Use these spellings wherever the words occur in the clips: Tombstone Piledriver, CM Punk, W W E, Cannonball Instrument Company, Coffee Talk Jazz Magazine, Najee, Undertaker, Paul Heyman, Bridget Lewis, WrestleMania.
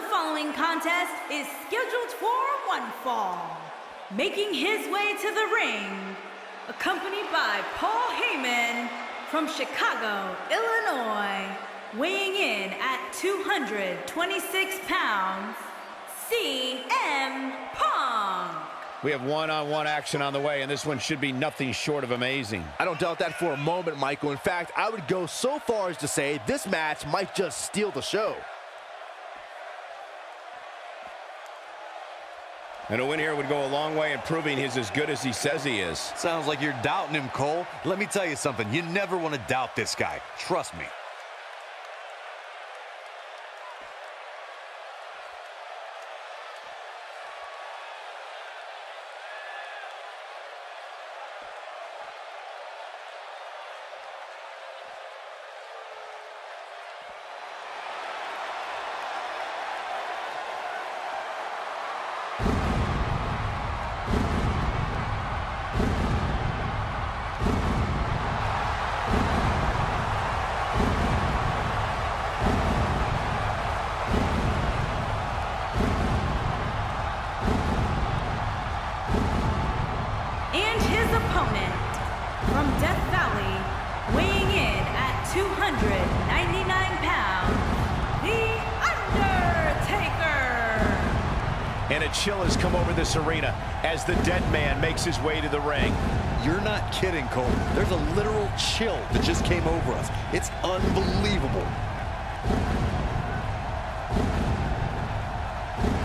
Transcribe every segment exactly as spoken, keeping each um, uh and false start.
The following contest is scheduled for one fall. Making his way to the ring, accompanied by Paul Heyman from Chicago, Illinois, weighing in at two hundred twenty-six pounds, C M Punk. We have one-on-one action on the way, and this one should be nothing short of amazing. I don't doubt that for a moment, Michael. In fact, I would go so far as to say this match might just steal the show. And a win here would go a long way in proving he's as good as he says he is. Sounds like you're doubting him, Cole. Let me tell you something. You never want to doubt this guy. Trust me. two hundred ninety-nine pounds, the Undertaker. And a chill has come over this arena as the dead man makes his way to the ring. You're not kidding, Cole. There's a literal chill that just came over us. It's unbelievable.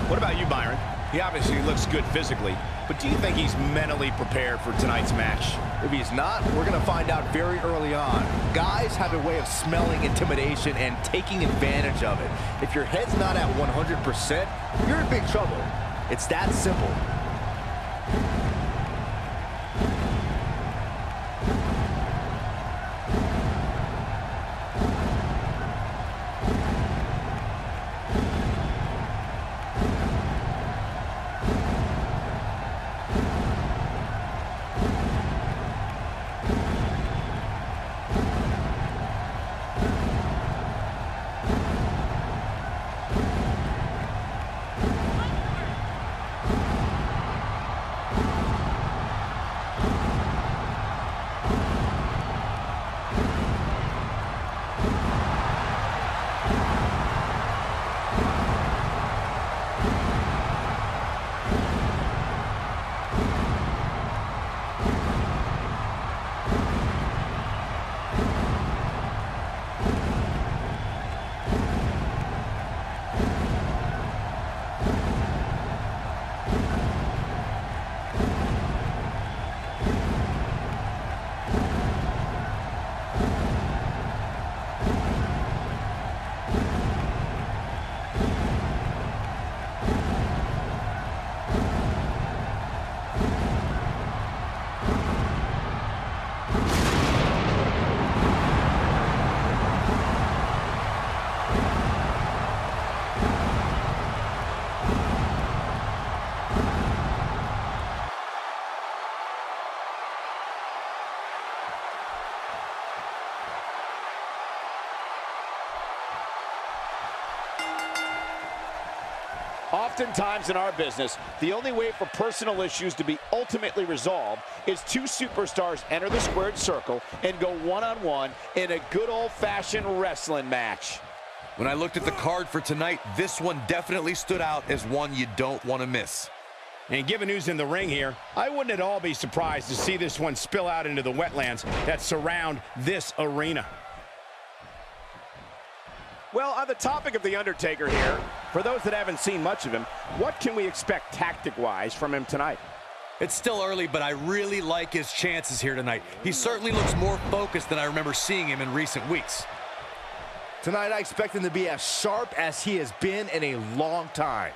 What about you, Byron? He obviously looks good physically, but do you think he's mentally prepared for tonight's match? If he's not, we're going to find out very early on. Guys have a way of smelling intimidation and taking advantage of it. If your head's not at one hundred percent, you're in big trouble. It's that simple. Oftentimes in our business, the only way for personal issues to be ultimately resolved is two superstars enter the squared circle and go one-on-one in a good old-fashioned wrestling match. When I looked at the card for tonight, this one definitely stood out as one you don't want to miss. And given who's in the ring here, I wouldn't at all be surprised to see this one spill out into the wetlands that surround this arena. Well, on the topic of The Undertaker here, for those that haven't seen much of him, what can we expect tactic-wise from him tonight? It's still early, but I really like his chances here tonight. He certainly looks more focused than I remember seeing him in recent weeks. Tonight, I expect him to be as sharp as he has been in a long time.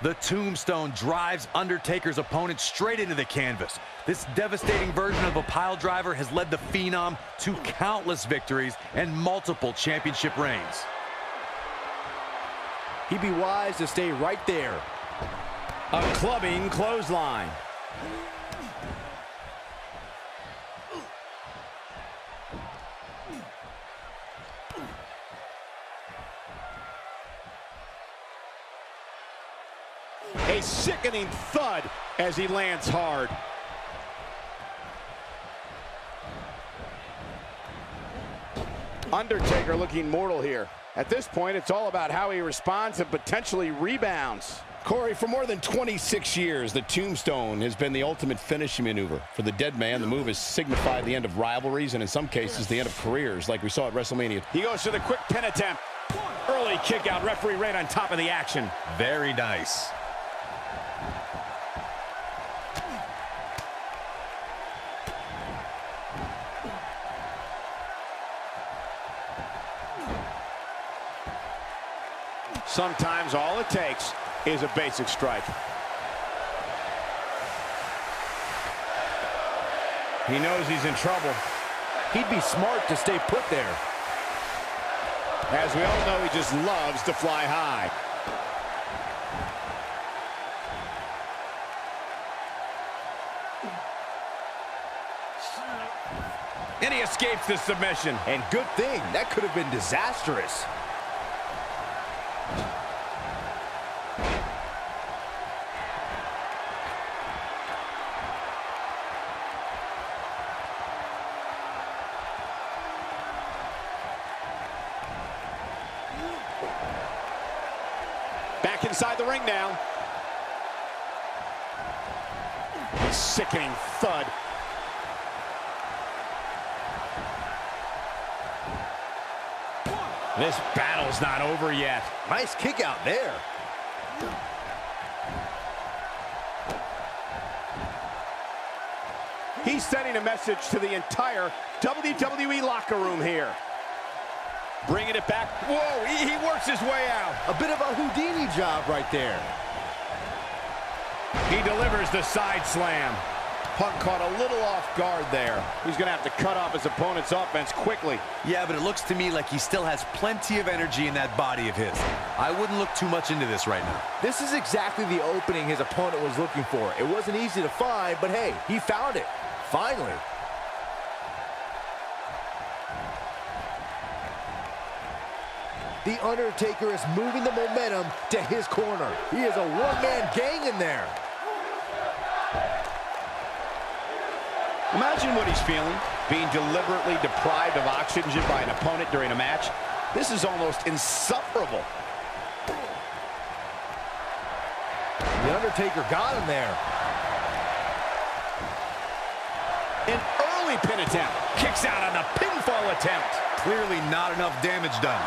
The Tombstone drives Undertaker's opponent straight into the canvas. This devastating version of a pile driver has led the Phenom to countless victories and multiple championship reigns. He'd be wise to stay right there. A clubbing clothesline. A sickening thud as he lands hard. Undertaker looking mortal here. At this point, it's all about how he responds and potentially rebounds. Corey, for more than twenty-six years, the tombstone has been the ultimate finishing maneuver. For the dead man, the move has signified the end of rivalries and, in some cases, the end of careers, like we saw at WrestleMania. He goes to the quick pin attempt. Early kick out. Referee right on top of the action. Very nice. Sometimes all it takes is a basic strike. He knows he's in trouble. He'd be smart to stay put there. As we all know, he just loves to fly high. And he escapes the submission. And good thing. That could have been disastrous. Back inside the ring now. A sickening thud. This battle's not over yet. Nice kick out there. He's sending a message to the entire W W E locker room here. Bringing it back. Whoa, he, he works his way out. A bit of a Houdini job right there. He delivers the side slam. Punk caught a little off guard there. He's going to have to cut off his opponent's offense quickly. Yeah, but it looks to me like he still has plenty of energy in that body of his. I wouldn't look too much into this right now. This is exactly the opening his opponent was looking for. It wasn't easy to find, but hey, he found it. Finally. The Undertaker is moving the momentum to his corner. He is a one-man gang in there. Imagine what he's feeling, being deliberately deprived of oxygen by an opponent during a match. This is almost insufferable. The Undertaker got him there. An early pin attempt. Kicks out on the pinfall attempt. Clearly not enough damage done.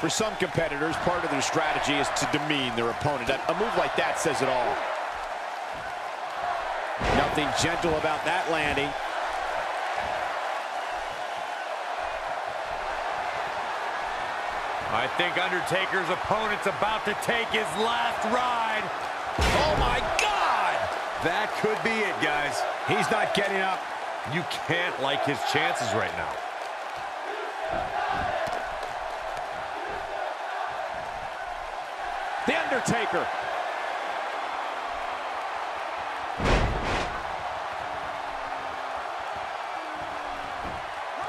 For some competitors, part of their strategy is to demean their opponent. A move like that says it all. Nothing gentle about that landing. I think Undertaker's opponent's about to take his last ride. Oh my God! That could be it, guys. He's not getting up. You can't like his chances right now. The Undertaker.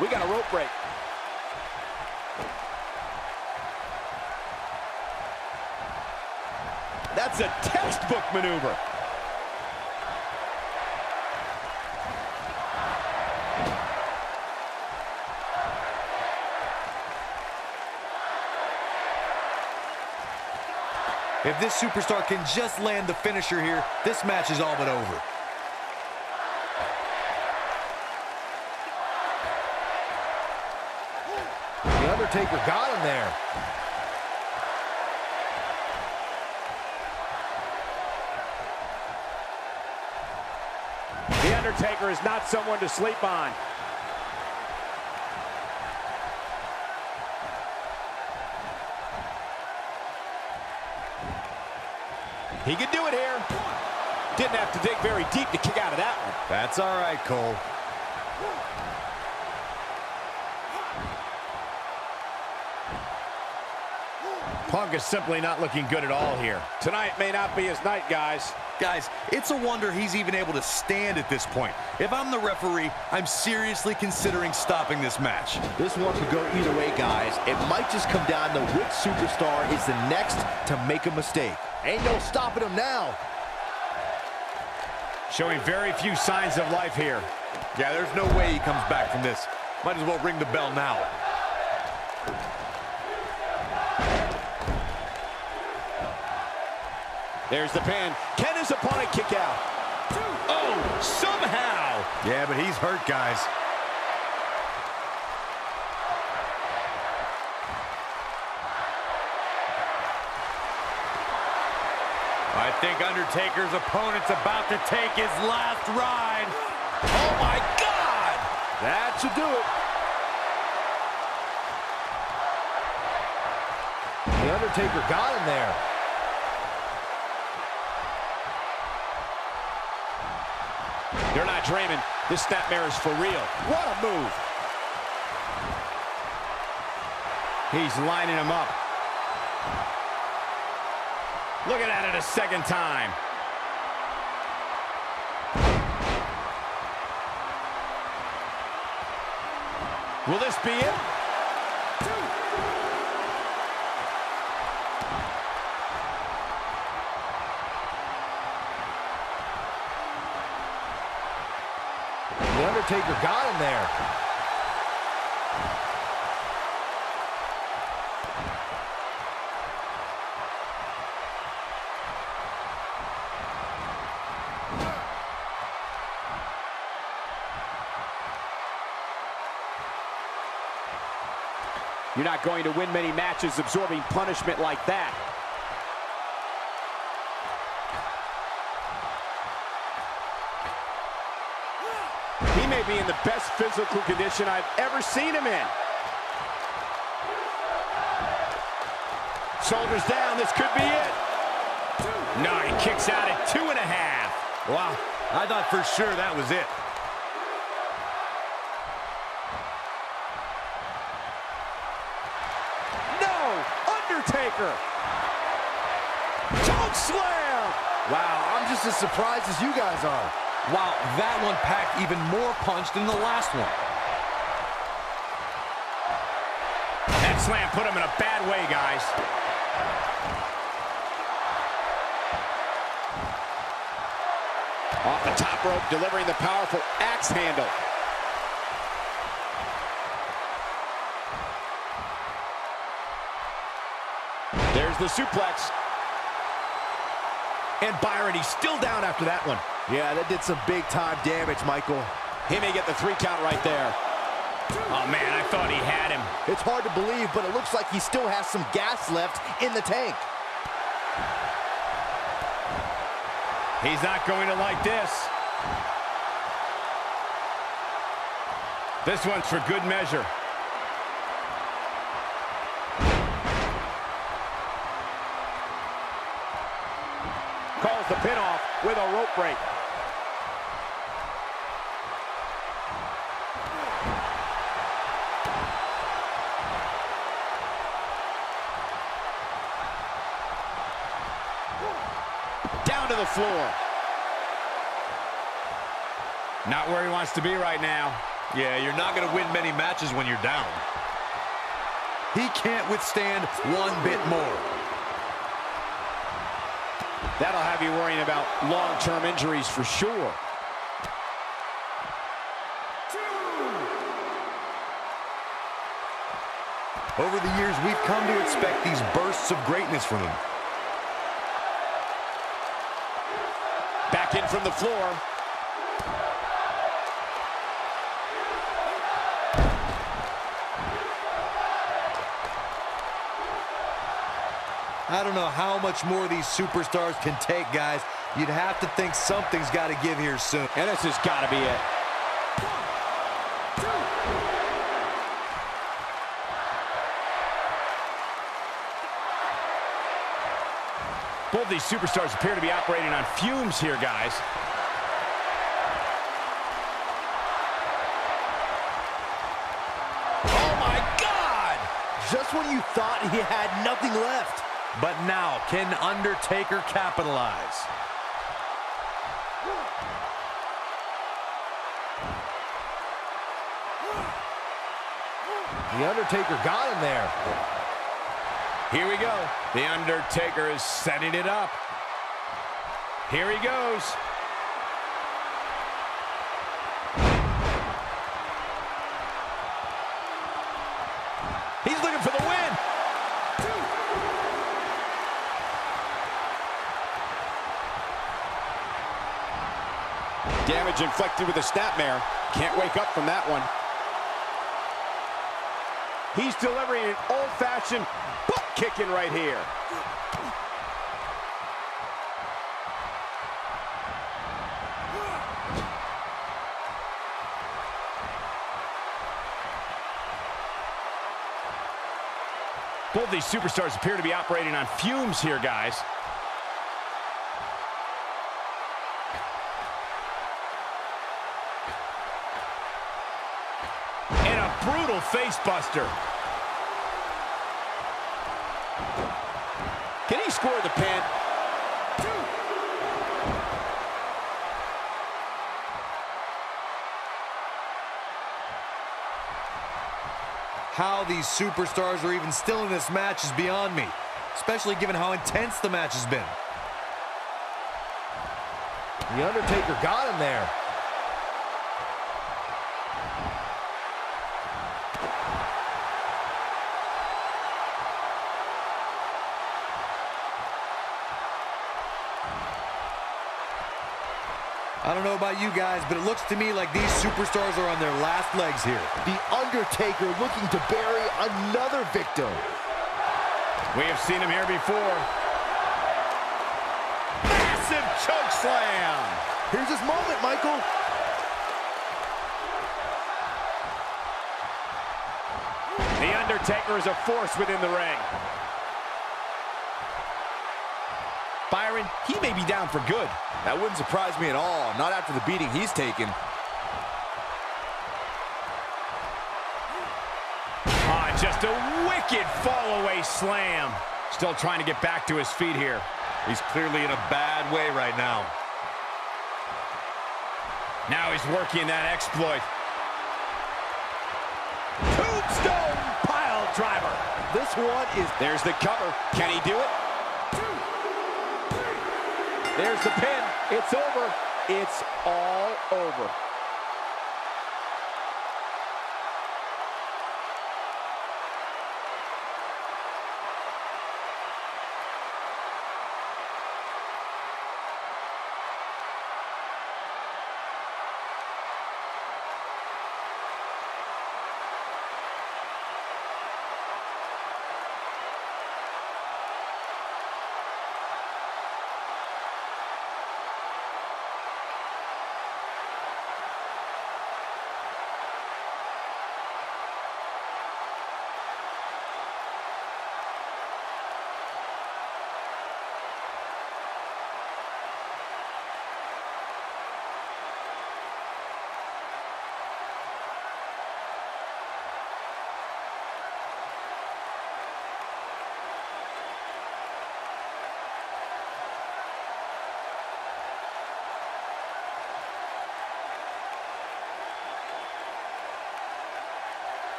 We got a rope break. That's a textbook maneuver. If this superstar can just land the finisher here, this match is all but over. Undertaker got him there. The Undertaker is not someone to sleep on. He could do it here. Didn't have to dig very deep to kick out of that one. That's all right, Cole. Punk is simply not looking good at all here. Tonight may not be his night, guys. Guys, it's a wonder he's even able to stand at this point. If I'm the referee, I'm seriously considering stopping this match. This one could go either way, guys. It might just come down to which superstar is the next to make a mistake. Ain't no stopping him now. Showing very few signs of life here. Yeah, there's no way he comes back from this. Might as well ring the bell now. There's the pin. Can his opponent kick out? Oh, somehow. Yeah, but he's hurt, guys. I think Undertaker's opponent's about to take his last ride. Oh, my God. That should do it. The Undertaker got him there. They're not dreaming. This snapmare is for real. What a move. He's lining him up. Looking at it a second time. Will this be it? The Undertaker got him there. You're not going to win many matches absorbing punishment like that. He may be in the best physical condition I've ever seen him in. Shoulders down, this could be it. No, he kicks out at two and a half. Wow, I thought for sure that was it. Undertaker. Choke slam! Wow, I'm just as surprised as you guys are. Wow, that one packed even more punch than the last one. That slam put him in a bad way, guys. Off the top rope, delivering the powerful axe handle. There's the suplex. And Byron, he's still down after that one. Yeah, that did some big-time damage, Michael. He may get the three count right there. Oh, man, I thought he had him. It's hard to believe, but it looks like he still has some gas left in the tank. He's not going to like this. This one's for good measure. Calls the pin off with a rope break. Down to the floor. Not where he wants to be right now. Yeah, you're not going to win many matches when you're down. He can't withstand one bit more. That'll have you worrying about long-term injuries for sure. Two. Over the years, we've come to expect these bursts of greatness from him. Back in from the floor. I don't know how much more these superstars can take, guys. You'd have to think something's got to give here soon. And this has got to be it. One, both these superstars appear to be operating on fumes here, guys. Oh, my God! Just when you thought he had nothing left. But now, can Undertaker capitalize? The Undertaker got him there. Here we go. The Undertaker is setting it up. Here he goes. He's looking for the win. Damage inflicted with a snapmare. Can't wake up from that one. He's delivering an old-fashioned butt-kicking right here. Both these superstars appear to be operating on fumes here, guys. And a brutal facebuster. Can he score the pin? How these superstars are even still in this match is beyond me, especially given how intense the match has been. The Undertaker got him there. I don't know about you guys, but it looks to me like these superstars are on their last legs here. The Undertaker looking to bury another victim. We have seen him here before. Massive choke slam. Here's his moment, Michael. The Undertaker is a force within the ring. Byron, he may be down for good. That wouldn't surprise me at all, not after the beating he's taken. Ah, just a wicked fall-away slam. Still trying to get back to his feet here. He's clearly in a bad way right now. Now he's working that exploit. Tombstone Piledriver. This one is... There's the cover. Can he do it? There's the pin. It's over. It's all over.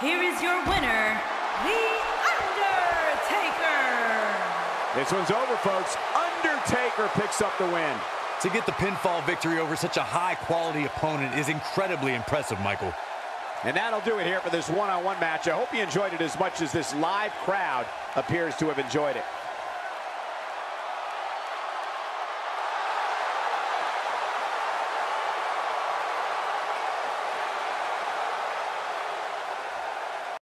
Here is your winner, The Undertaker. This one's over, folks. Undertaker picks up the win. To get the pinfall victory over such a high-quality opponent is incredibly impressive, Michael. And that'll do it here for this one-on-one match. I hope you enjoyed it as much as this live crowd appears to have enjoyed it.